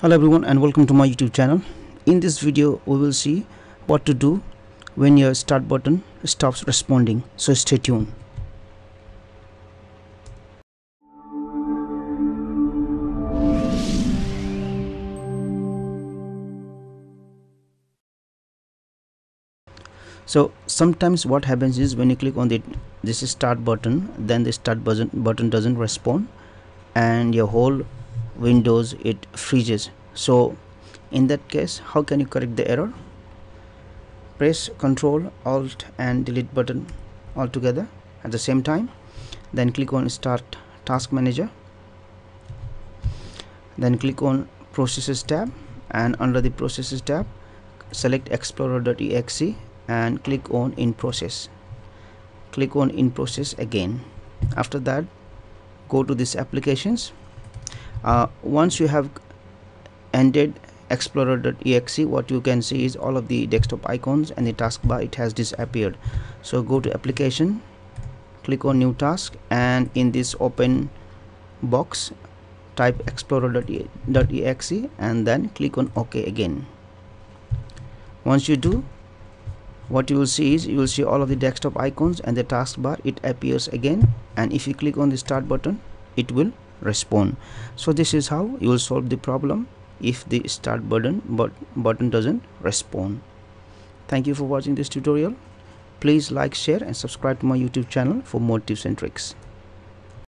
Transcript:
Hello everyone and welcome to my YouTube channel. In this video we will see what to do when your start button stops responding, so stay tuned. So sometimes what happens is when you click on this start button, then the start button doesn't respond and your whole Windows it freezes. So in that case, how can you correct the error? Press Ctrl Alt and Delete button all together at the same time, then click on Start Task Manager, then click on Processes tab, and under the Processes tab select explorer.exe and click on In Process. Click on In Process again. After that, go to this Applications. Once you have ended explorer.exe, what you can see is all of the desktop icons and the taskbar it has disappeared. So go to Application, click on New Task, and in this open box type explorer.exe and then click on OK again. Once you do, what you will see is you will see all of the desktop icons and the taskbar it appears again, and if you click on the start button it will respond. So this is how you will solve the problem if the start button doesn't respond. Thank you for watching this tutorial. Please like, share and subscribe to my YouTube channel for more tips and tricks.